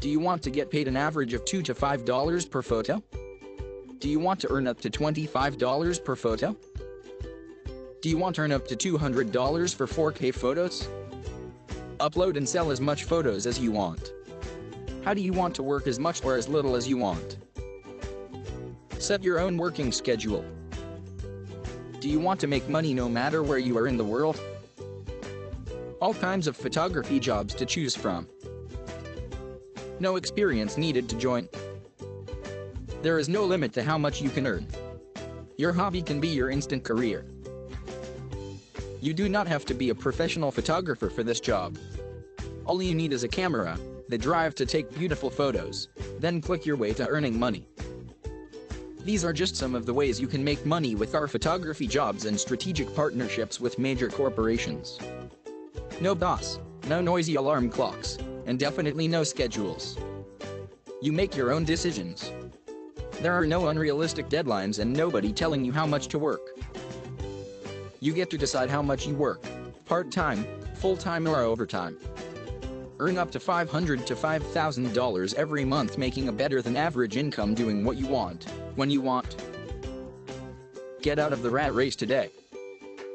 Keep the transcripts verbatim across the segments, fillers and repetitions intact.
Do you want to get paid an average of two to five dollars per photo? Do you want to earn up to twenty-five dollars per photo? Do you want to earn up to two hundred dollars for four K photos? Upload and sell as much photos as you want. How do you want to work, as much or as little as you want? Set your own working schedule. Do you want to make money no matter where you are in the world? All kinds of photography jobs to choose from. No experience needed to join. There is no limit to how much you can earn. Your hobby can be your instant career. You do not have to be a professional photographer for this job. All you need is a camera, the drive to take beautiful photos, then click your way to earning money. These are just some of the ways you can make money with our photography jobs and strategic partnerships with major corporations. No boss, no noisy alarm clocks, and definitely no schedules. You make your own decisions. There are no unrealistic deadlines and nobody telling you how much to work. You get to decide how much you work, part-time, full-time or overtime. Earn up to five hundred to five thousand dollars every month, making a better than average income doing what you want, when you want. Get out of the rat race today.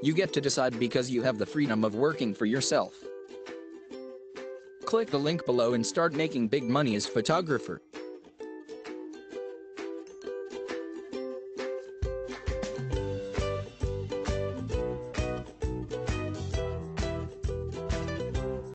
You get to decide because you have the freedom of working for yourself. Click the link below and start making big money as a photographer.